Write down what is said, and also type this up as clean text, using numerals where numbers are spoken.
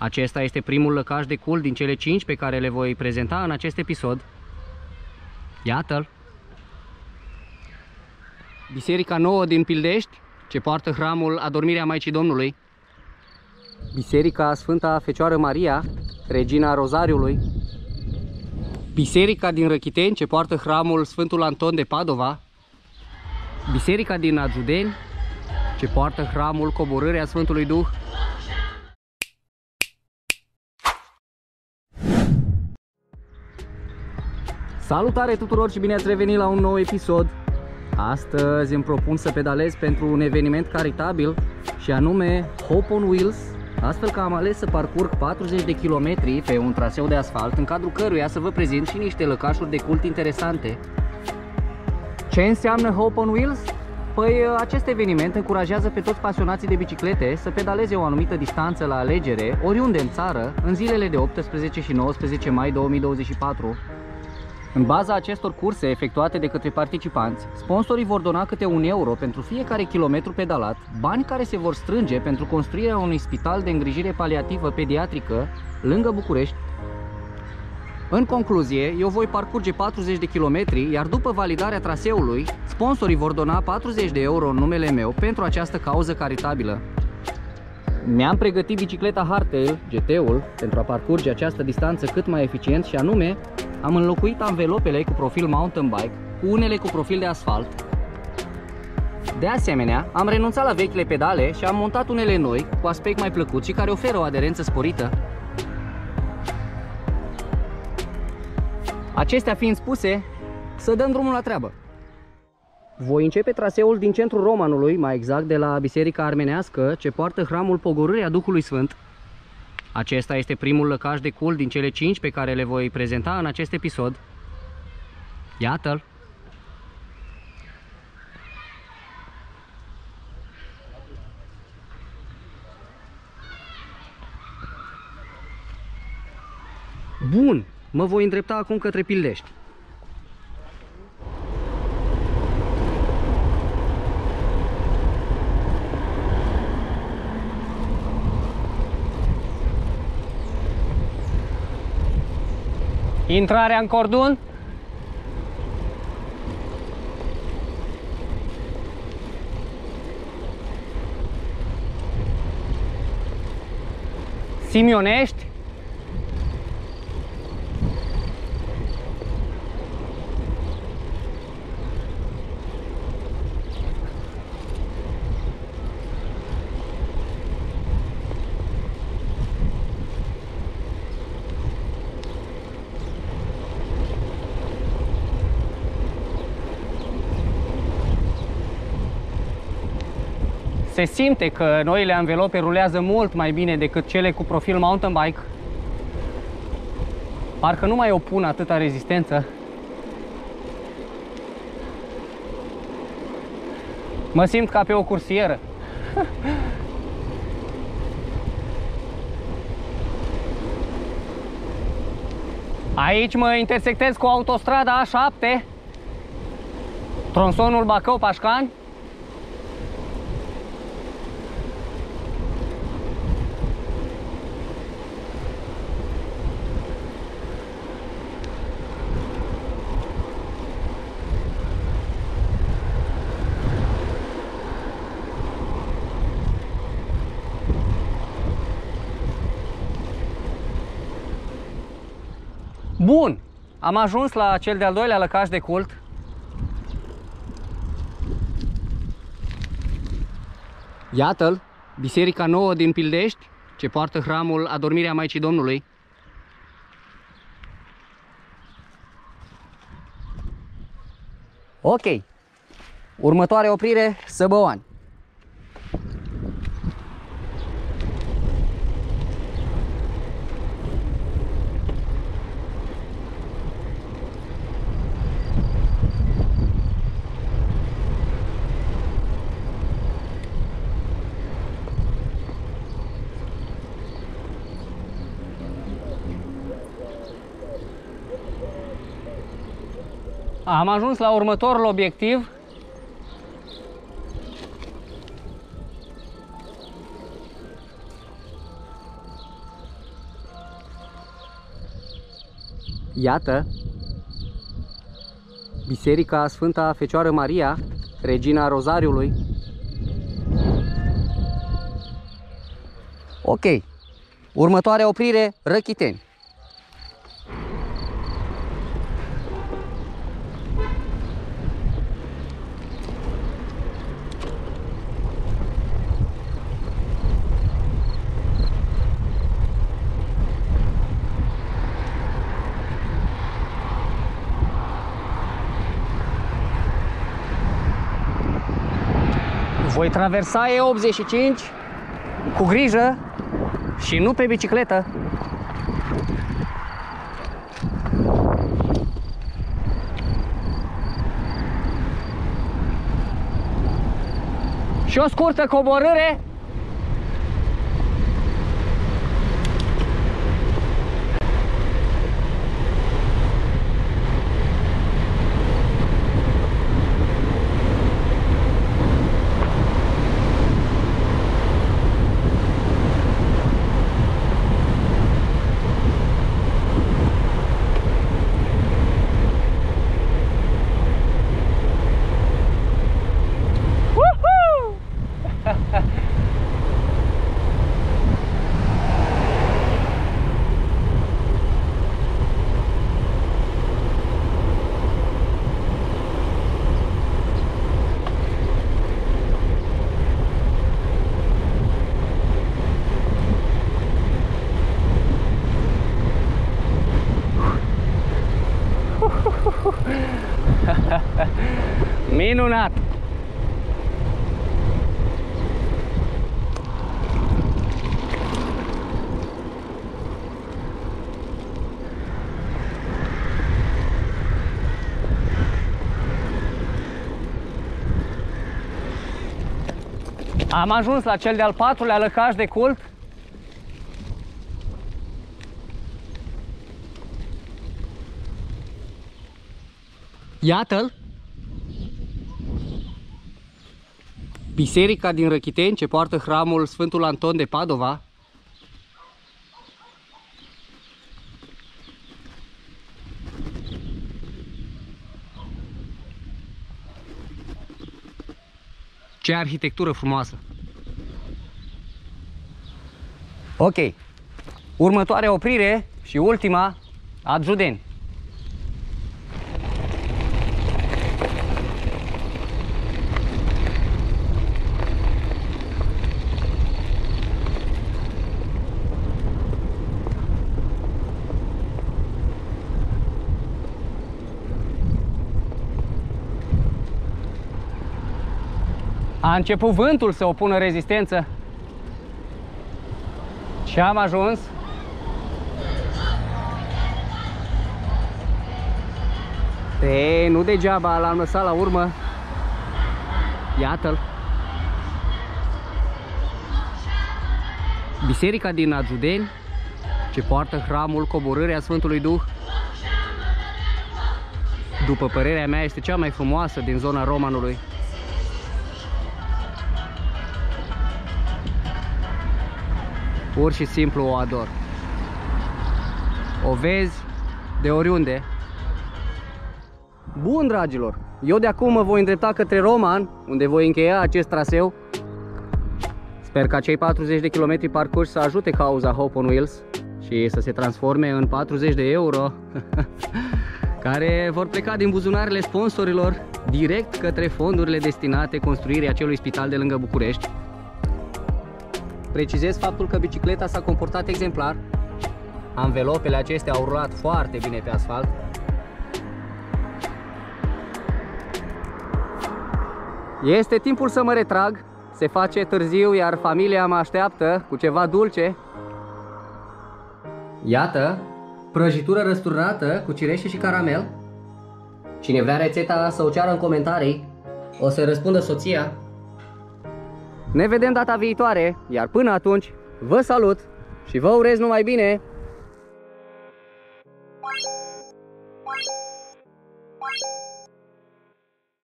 Acesta este primul lăcaș de cult din cele 5 pe care le voi prezenta în acest episod. Iată-l! Biserica nouă din Pildești, ce poartă hramul Adormirea Maicii Domnului. Biserica Sfânta Fecioară Maria, Regina Rozariului. Biserica din Răchiteni, ce poartă hramul Sfântul Anton de Padova. Biserica din Adjudeni, ce poartă hramul Coborârea Sfântului Duh. Salutare tuturor și bine ați revenit la un nou episod! Astăzi îmi propun să pedalez pentru un eveniment caritabil și anume Hope on Wheels, astfel că am ales să parcurg 40 de kilometri pe un traseu de asfalt, în cadrul căruia să vă prezint și niște lăcașuri de cult interesante. Ce înseamnă Hope on Wheels? Păi acest eveniment încurajează pe toți pasionații de biciclete să pedaleze o anumită distanță la alegere, oriunde în țară, în zilele de 18 și 19 mai 2024. În baza acestor curse efectuate de către participanți, sponsorii vor dona câte €1 pentru fiecare kilometru pedalat, bani care se vor strânge pentru construirea unui spital de îngrijire paliativă pediatrică lângă București. În concluzie, eu voi parcurge 40 de kilometri, iar după validarea traseului, sponsorii vor dona 40 de euro în numele meu pentru această cauză caritabilă. Mi-am pregătit bicicleta Hardtail GT-ul pentru a parcurge această distanță cât mai eficient și anume, am înlocuit anvelopele cu profil mountain bike cu unele cu profil de asfalt. De asemenea, am renunțat la vechile pedale și am montat unele noi cu aspect mai plăcut și care oferă o aderență sporită. Acestea fiind spuse, să dăm drumul la treabă. Voi începe traseul din centrul Romanului, mai exact de la Biserica Armenească, ce poartă hramul Pogorârea Duhului Sfânt. Acesta este primul lăcaș de cult din cele 5 pe care le voi prezenta în acest episod. Iată-l! Bun! Mă voi îndrepta acum către Pildești. Intrarea în cordon. Simionești. Se simte că noile anvelope rulează mult mai bine decât cele cu profil mountain bike. Parcă nu mai opun atâta rezistență. Mă simt ca pe o cursieră. Aici mă intersectez cu autostrada A7, tronsonul Bacău-Pașcani. Bun, am ajuns la cel de-al doilea lăcaș de cult. Iată-l, Biserica nouă din Pildești, ce poartă hramul Adormirea Maicii Domnului. Ok, următoarea oprire, Săbăoani. Am ajuns la următorul obiectiv. Iată Biserica Sfânta Fecioară Maria, Regina Rozariului. Ok, următoarea oprire, Răchiteni. Voi traversa E85 cu grijă și nu pe bicicletă. Și o scurtă coborâre. Minunat! Am ajuns la cel de-al patrulea lăcaș de cult. Iată-l! Biserica din Răchiteni, ce poartă hramul Sfântul Anton de Padova. Ce arhitectură frumoasă! Ok, următoarea oprire și ultima, Adjudeni. A început vântul să opună rezistență și am ajuns nu degeaba l-am lăsat la urmă. Iată-l, biserica din Adjudeni, ce poartă hramul Coborârea Sfântului Duh. După părerea mea, este cea mai frumoasă din zona Romanului. Pur și simplu o ador. O vezi de oriunde. Bun, dragilor, eu de acum mă voi îndrepta către Roman, unde voi încheia acest traseu. Sper ca cei 40 de km parcurși să ajute cauza Hope on Wheels și să se transforme în 40 de euro care vor pleca din buzunarele sponsorilor direct către fondurile destinate construirii acelui spital de lângă București. Precizez faptul că bicicleta s-a comportat exemplar. Anvelopele acestea au rulat foarte bine pe asfalt. Este timpul să mă retrag. Se face târziu, iar familia mă așteaptă cu ceva dulce. Iată, prăjitură răsturnată cu cireșe și caramel. Cine vrea rețeta să o ceară în comentarii. O să răspundă soția. Ne vedem data viitoare, iar până atunci vă salut și vă urez numai bine!